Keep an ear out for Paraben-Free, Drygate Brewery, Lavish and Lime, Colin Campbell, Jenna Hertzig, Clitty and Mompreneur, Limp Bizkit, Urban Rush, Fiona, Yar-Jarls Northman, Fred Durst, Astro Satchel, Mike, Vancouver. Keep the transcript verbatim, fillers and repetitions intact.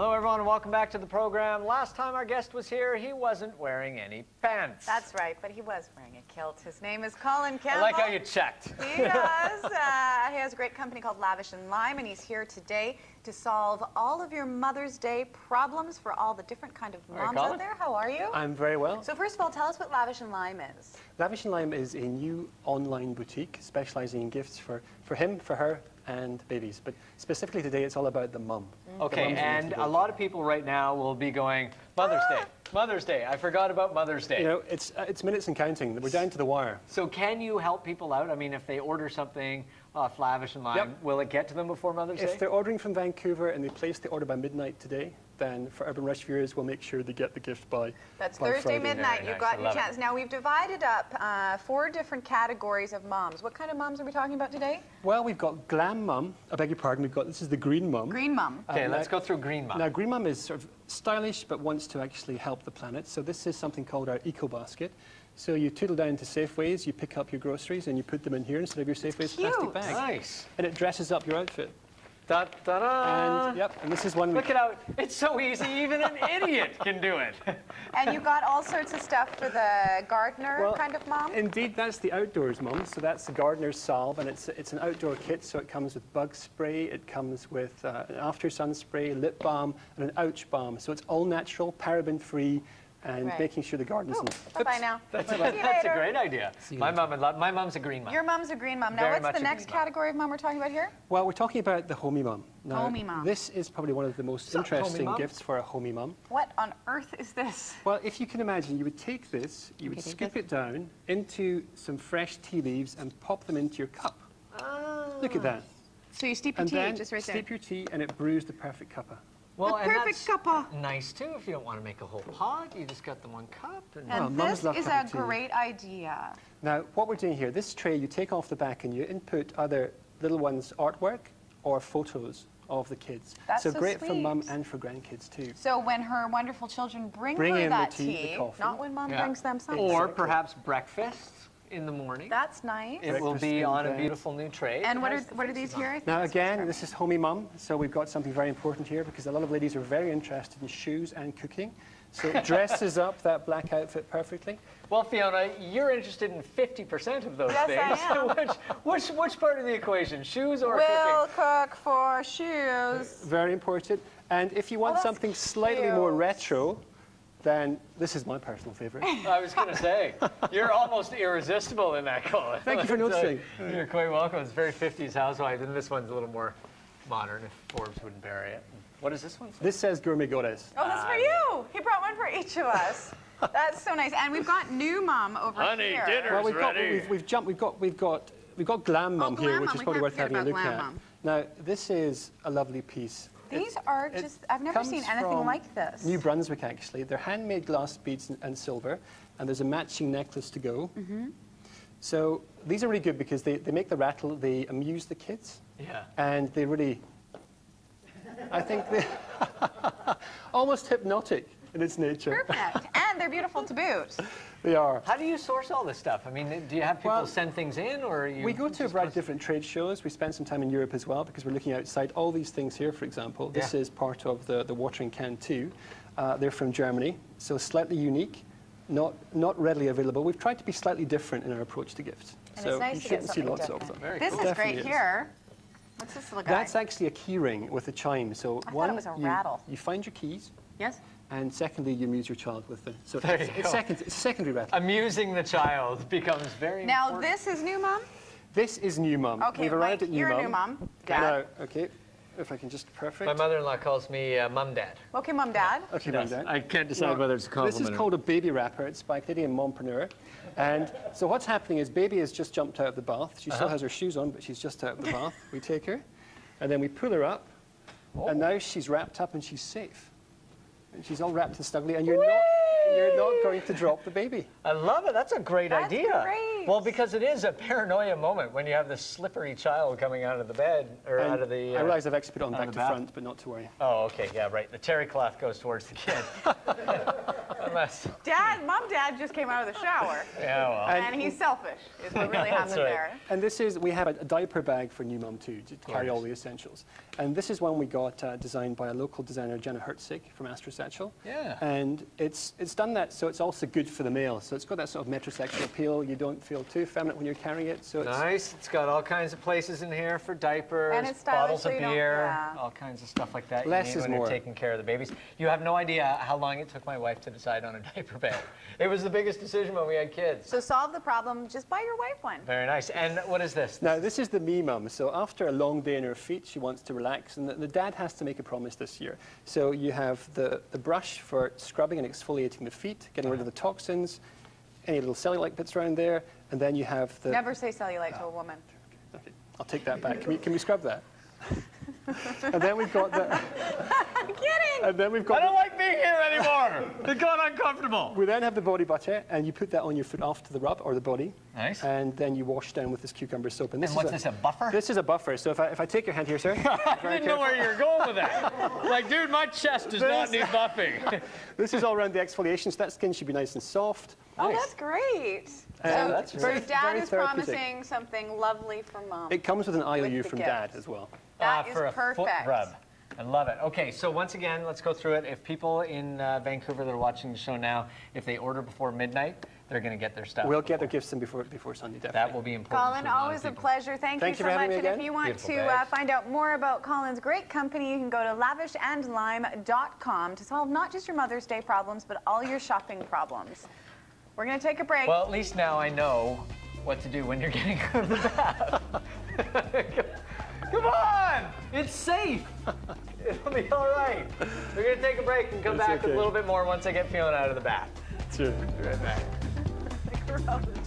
Hello, everyone, and welcome back to the program. Last time our guest was here, he wasn't wearing any pants. That's right, but he was wearing a kilt. His name is Colin Campbell. I like how you checked. He does. Uh, he has a great company called Lavish and Lime, and he's here today to solve all of your Mother's Day problems for all the different kind of moms right, out there. How are you? I'm very well. So first of all, tell us what Lavish and Lime is. Lavish and Lime is a new online boutique specializing in gifts for, for him, for her, and babies, but specifically today it's all about the mum. Okay, the and a lot of people right now will be going, Mother's ah! Day, Mother's Day, I forgot about Mother's Day. You know, it's, uh, it's minutes and counting, we're down to the wire. So can you help people out? I mean, if they order something off Lavish and Lime, yep. will it get to them before Mother's if Day? If they're ordering from Vancouver and they place the order by midnight today, then for Urban Rush viewers, we'll make sure they get the gift by That's by Thursday Friday. midnight. You've got your chance. It. Now, we've divided up uh, four different categories of moms. What kind of moms are we talking about today? Well, we've got glam mom. I beg your pardon. We've got, this is the green mom. Green mom. Okay, um, let's now, go through green mom. Now, green mom is sort of stylish, but wants to actually help the planet. So this is something called our eco basket. So you tootle down to Safeways, you pick up your groceries, and you put them in here instead of your Safeways Cute. plastic bag. Nice. And it dresses up your outfit. Da, da, da. And, yep, and this is one. Look it out. It's so easy, even an idiot can do it. And you got all sorts of stuff for the gardener well, kind of mom? Indeed, that's the outdoors mom. So that's the gardener's salve, and it's, it's an outdoor kit. So it comes with bug spray, it comes with uh, an after sun spray, lip balm, and an ouch balm. So it's all natural, paraben free. And right. making sure the garden's oh, in. Bye-bye now. That's, a, that's a great idea. My mom would love, my mom's a green mom. Your mom's a green mom. Now, Very what's the next category mom. of mom we're talking about here? Well, we're talking about the homey mom. Now, homey mom. This is probably one of the most so, interesting gifts for a homey mom. What on earth is this? Well, if you can imagine, you would take this, you would okay, scoop it down into some fresh tea leaves and pop them into your cup. Ah. Look at that. So you steep your and tea then just right there. Steep your tea, and it brews the perfect cuppa. Well, the perfect cuppa. Nice too. If you don't want to make a whole pot, you just got the one cup. And, and well, this is a great idea. Now, what we're doing here, this tray, you take off the back and you input either little one's artwork or photos of the kids. That's so, so great sweet. for mum and for grandkids too. So when her wonderful children bring, bring her in that the tea, tea the coffee. not when mum yeah. brings them something. Or perhaps breakfast in the morning. That's nice. It will be on a beautiful new tray. And what are, what are these here? Now again, this is Homey Mum, so we've got something very important here because a lot of ladies are very interested in shoes and cooking. So it dresses up that black outfit perfectly. Well, Fiona, you're interested in fifty percent of those yes, things. I am. which, which, which part of the equation? Shoes or we'll cooking? We'll cook for shoes. Very important. And if you want oh, something slightly cute. more retro, then this is my personal favorite. I was going to say, you're almost irresistible in that color. Thank you for noticing. So you're quite welcome. It's very fifties housewife, and this one's a little more modern, if Forbes wouldn't bury it. What is this one say? This says Gourmet Goddess. Oh, that's um, for you. He brought one for each of us. That's so nice. And we've got new mom over honey, here. Dinner's well, we've got, ready. We've, we've jumped. We've got. We've got. We've got Glam Mom oh, glam here, which mom. is we probably worth having a look at. Mom. Now, this is a lovely piece. These it, are just, I've never seen anything like this. New Brunswick, actually. They're handmade glass beads and, and silver, and there's a matching necklace to go. Mm-hmm. So these are really good because they, they make the rattle, they amuse the kids. Yeah. And they really, I think they almost hypnotic in its nature. Perfect. And they're beautiful to boot. They are. How do you source all this stuff? I mean, do you have people well, send things in, or are you? We go to a variety of different trade shows. We spend some time in Europe as well because we're looking outside. All these things here, for example, yeah. this is part of the the watering can too. Uh, they're from Germany, so slightly unique, not not readily available. We've tried to be slightly different in our approach to gifts. And so it's nice you to shouldn't see lots different. of them. Very this cool. is Definitely great here. Is. What's this little guy? That's actually a key ring with a chime. So I one, it was a you, rattle. You find your keys. Yes. And secondly, you amuse your child with them. So there it's, it's, second, it's secondary rattle. Amusing the child becomes very now, important. Now, this is new mom? This is new mom. Okay, We've arrived Mike, at new you're mom. new mom. Dad. No, okay, if I can just, perfect. My mother-in-law calls me uh, mum, dad. Okay, mum, dad. Yeah. Okay, mum, dad. I can't decide no. whether it's a compliment. This is called a baby wrapper. It's by Clitty and Mompreneur. And so what's happening is baby has just jumped out of the bath. She uh-huh. still has her shoes on, but she's just out of the bath. We take her, and then we pull her up, oh. and now she's wrapped up and she's safe. And she's all wrapped and snugly, and you're Whee! not you're not going to drop the baby. I love it. That's a great That's idea. Great. Well, because it is a paranoia moment when you have this slippery child coming out of the bed or and out of the. Uh, I realize I've actually put it on back to front, but not to worry. Oh, okay, yeah, right. The terry cloth goes towards the kid. mess. Dad, mom, dad just came out of the shower. Yeah, well. And, and he's selfish, is what really happened right. there. And this is, we have a, a diaper bag for new mum too, to carry yes. all the essentials. And this is one we got uh, designed by a local designer, Jenna Hertzig from Astro Satchel. Yeah. And it's it's done that so it's also good for the male. So it's got that sort of metrosexual appeal. You don't feel too feminine when you're carrying it. So it's nice. It's got all kinds of places in here for diapers, and it's stylish, bottles of so beer, yeah. all kinds of stuff like that. Less you need is when more. You're taking care of the babies. You have no idea how long it took my wife to decide on a diaper bag. It was the biggest decision when we had kids. So solve the problem, just buy your wife one. Very nice. And what is this? Now, this is the me mum. So after a long day in her feet, she wants to relax. And the, the dad has to make a promise this year. So you have the, the brush for scrubbing and exfoliating the feet, getting rid of the toxins, any little cellulite bits around there. And then you have the... Never say cellulite oh. to a woman. Okay. I'll take that back. Can we, can we scrub that? And then we've got the... I'm kidding! And then we've got I don't like being here anymore! It got uncomfortable! We then have the body butter, and you put that on your foot after the rub, or the body. Nice. And then you wash down with this cucumber soap. And, this and what's is a, this, a buffer? This is a buffer. So if I, if I take your hand here, sir... I didn't know careful. Where you were going with that. Like, dude, my chest does this, not need buffing. This is all around the exfoliation, so that skin should be nice and soft. Oh, nice. That's great! So, um, that's so very, Dad very is promising something lovely for Mom. It comes with an I O U with from gift. Dad as well. That uh, is for a perfect. Foot rub. I love it. Okay, so once again, let's go through it. If people in uh, Vancouver that are watching the show now, if they order before midnight, they're going to get their stuff. We'll before. Get their gifts in before, before Sunday, definitely. That will be important. Colin, to a always a pleasure. Thank, Thank you, you so much. And again. If you want Beautiful to uh, find out more about Colin's great company, you can go to lavish and lime dot com to solve not just your Mother's Day problems, but all your shopping problems. We're going to take a break. Well, at least now I know what to do when you're getting out of the bath. Come on! It's safe! It'll be all right. We're going to take a break and come it's back okay. with a little bit more once I get Fiona out of the bath. Sure. Be right back.